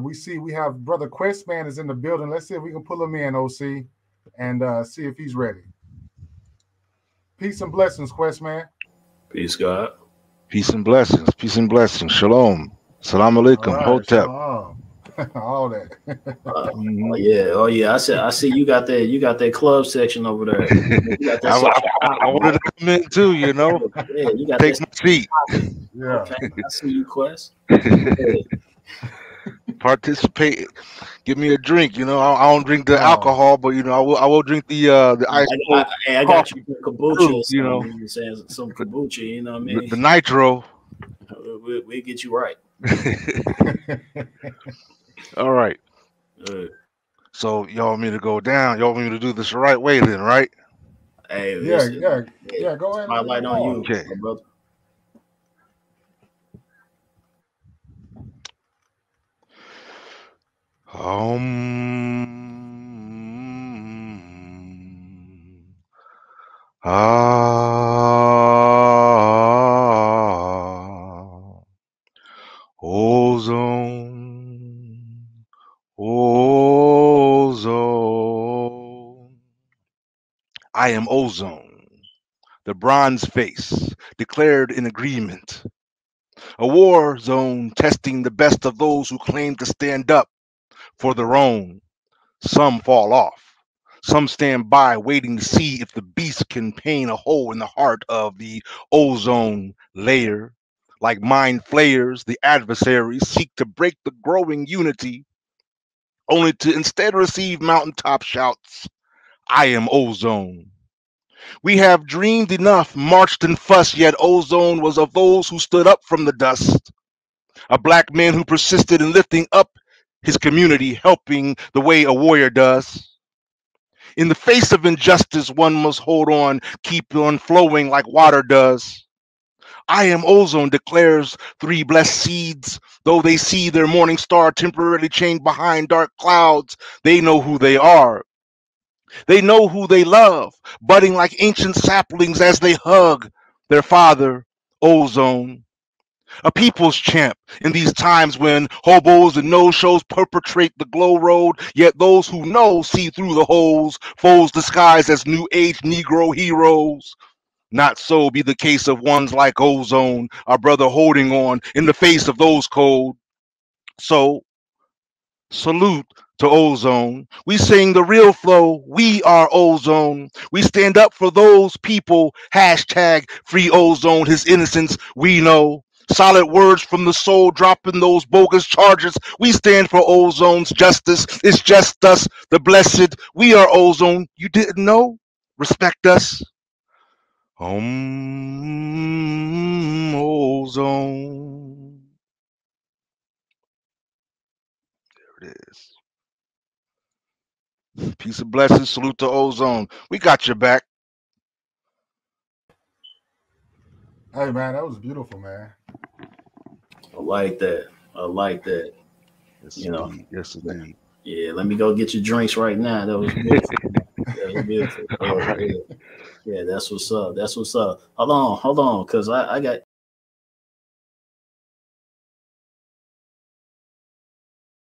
We see we have Brother Questman is in the building. Let's see if we can pull him in, OC, and see if he's ready. Peace and blessings, Questman. Peace, God. Peace and blessings. Peace and blessings. Shalom. Salam alaikum. Right, Hotep. Shalom. All that. Oh yeah. I see. You got that club section over there. I wanted to come in too. You know. Yeah, you got take my seat. Yeah. Okay. I see you, Quest. Participate. Give me a drink. You know, I don't drink the alcohol, but you know, I will drink the ice. I got you kombucha. You know, some kombucha. You know what I mean? The nitro. We'll get you right. All right. Good. So y'all want me to go down? Y'all want me to do this the right way then, right? Hey, yeah. Go ahead. My light on you, okay, brother. Ozone. I am Ozone, the bronze face declared in agreement. A war zone testing the best of those who claim to stand up for their own. Some fall off. Some stand by waiting to see if the beast can paint a hole in the heart of the ozone layer. Like mind flayers, the adversaries seek to break the growing unity, only to instead receive mountaintop shouts, I am Ozone. We have dreamed enough, marched and fussed, yet Ozone was of those who stood up from the dust. A black man who persisted in lifting up his community, helping the way a warrior does. In the face of injustice, one must hold on, keep on flowing like water does. I am Ozone declares three blessed seeds. Though they see their morning star temporarily chained behind dark clouds, they know who they are. They know who they love, budding like ancient saplings as they hug their father, Ozone. A people's champ in these times when hobos and no-shows perpetrate the glow road, yet those who know see through the holes, foes disguised as New Age Negro heroes. Not so be the case of ones like Ozone, our brother holding on in the face of those cold. So, salute to Ozone. We sing the real flow. We are Ozone. We stand up for those people. Hashtag free Ozone, his innocence we know. Solid words from the soul, dropping those bogus charges. We stand for Ozone's justice. It's just us, the blessed. We are Ozone. You didn't know? Respect us. Ozone. There it is. Peace and blessings. Salute to Ozone. We got your back. Hey, man, that was beautiful, man. I like that. I like that. Yes, you know. Yes, indeed. Yeah, let me go get your drinks right now. That was beautiful. That was beautiful. All right. Yeah, that's what's up. That's what's up. Hold on, because I got